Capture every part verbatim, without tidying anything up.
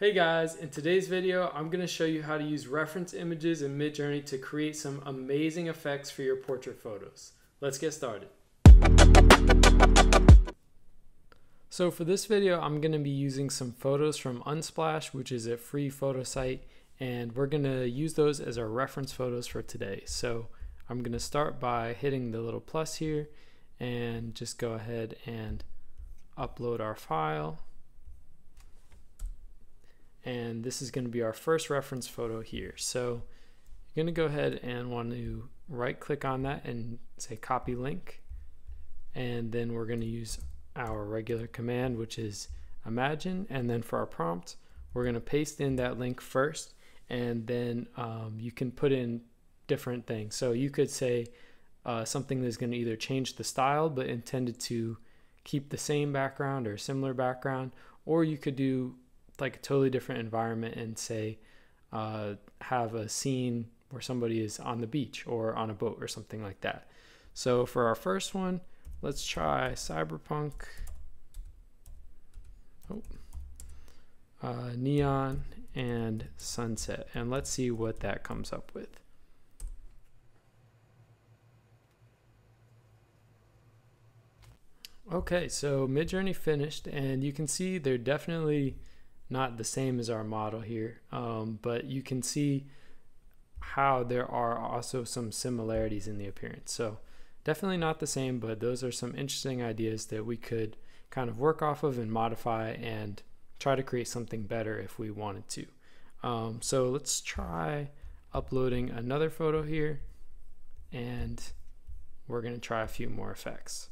Hey guys, in today's video, I'm going to show you how to use reference images in Midjourney to create some amazing effects for your portrait photos. Let's get started. So for this video, I'm going to be using some photos from Unsplash, which is a free photo site, and we're going to use those as our reference photos for today. So I'm going to start by hitting the little plus here and just go ahead and upload our file. And this is going to be our first reference photo here. So you're going to go ahead and want to right click on that and say copy link. And then we're going to use our regular command, which is imagine. And then for our prompt, we're going to paste in that link first. And then um, you can put in different things. So you could say uh, something that's going to either change the style, but intended to keep the same background or similar background, or you could do like a totally different environment and say uh, have a scene where somebody is on the beach or on a boat or something like that. So for our first one, let's try cyberpunk, oh, uh, neon and sunset, and let's see what that comes up with. Okay, so Midjourney finished, and you can see they're definitely not the same as our model here, um, but you can see how there are also some similarities in the appearance. So definitely not the same, but those are some interesting ideas that we could kind of work off of and modify and try to create something better if we wanted to. Um, so let's try uploading another photo here, and we're gonna try a few more effects.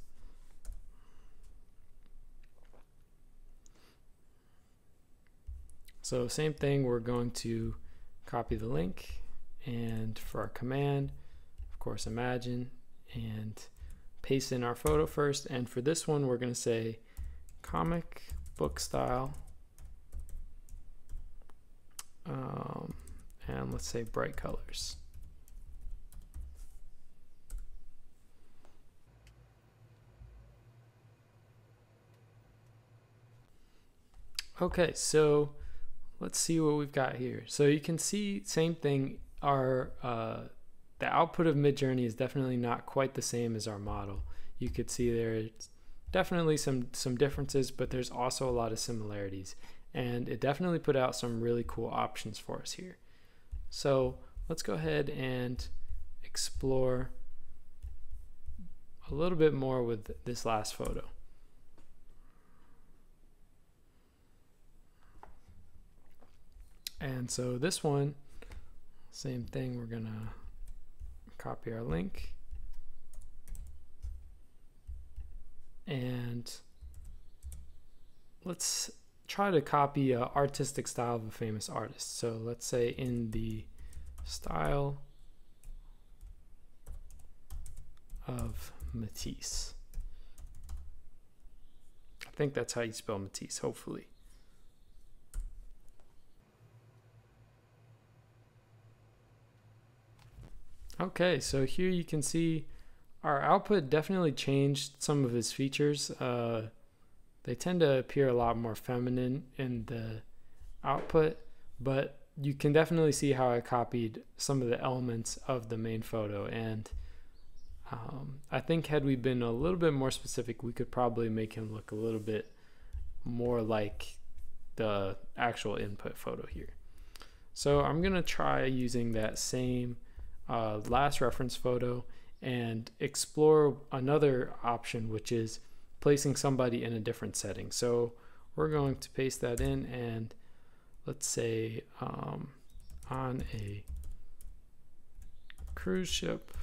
So same thing, we're going to copy the link, and for our command, of course, imagine, and paste in our photo first. And for this one, we're going to say comic book style, um, and let's say bright colors. Okay, so let's see what we've got here. So you can see, same thing, our uh, the output of Midjourney is definitely not quite the same as our model. You could see there's definitely some some differences, but there's also a lot of similarities, and it definitely put out some really cool options for us here. So let's go ahead and explore a little bit more with this last photo. And so this one, same thing, we're gonna copy our link and let's try to copy an artistic style of a famous artist. So let's say in the style of Matisse. I think that's how you spell Matisse, hopefully. Okay, so here you can see our output definitely changed some of his features. Uh, they tend to appear a lot more feminine in the output, but you can definitely see how I copied some of the elements of the main photo. And um, I think had we been a little bit more specific, we could probably make him look a little bit more like the actual input photo here. So I'm gonna try using that same Uh, last reference photo and explore another option, which is placing somebody in a different setting. So we're going to paste that in, and let's say um, on a cruise ship,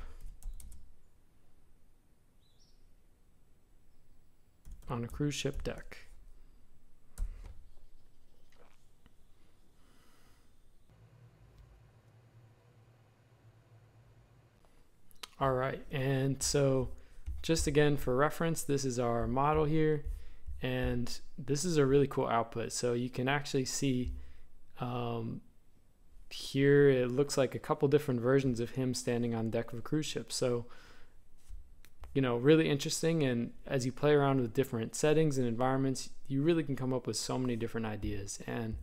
on a cruise ship deck. All right, and so just again for reference, this is our model here, and this is a really cool output. So you can actually see um, here it looks like a couple different versions of him standing on the deck of a cruise ship. So, you know, really interesting, and as you play around with different settings and environments, you really can come up with so many different ideas. And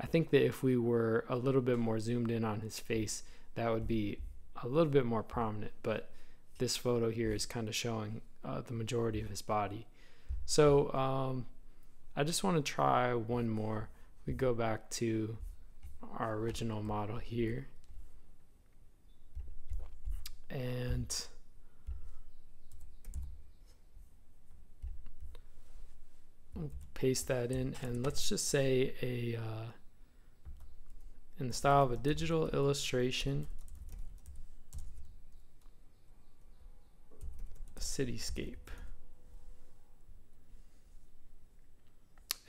I think that if we were a little bit more zoomed in on his face, that would be a little bit more prominent, but this photo here is kind of showing uh, the majority of his body. So um, I just want to try one more. We go back to our original model here, and we'll paste that in, and let's just say a uh, in the style of a digital illustration cityscape,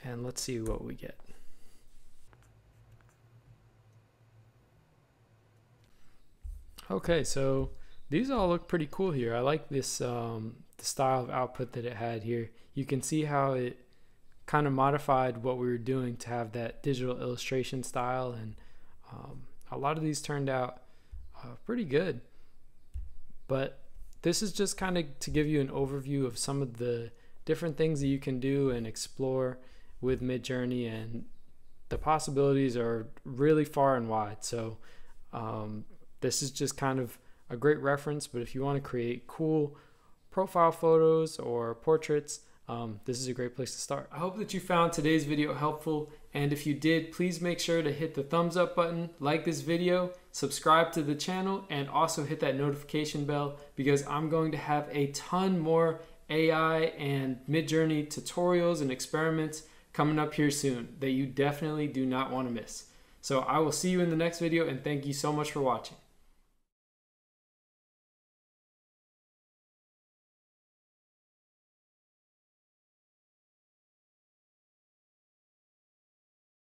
and let's see what we get. Okay, so these all look pretty cool here. I like this um, the style of output that it had here. You can see how it kind of modified what we were doing to have that digital illustration style, and um, a lot of these turned out uh, pretty good. But this is just kind of to give you an overview of some of the different things that you can do and explore with Midjourney, and the possibilities are really far and wide. So um, this is just kind of a great reference, but if you want to create cool profile photos or portraits, um, this is a great place to start. I hope that you found today's video helpful, and if you did, please make sure to hit the thumbs up button, like this video, subscribe to the channel, and also hit that notification bell, because I'm going to have a ton more A I and Midjourney tutorials and experiments coming up here soon that you definitely do not want to miss. So I will see you in the next video, and thank you so much for watching.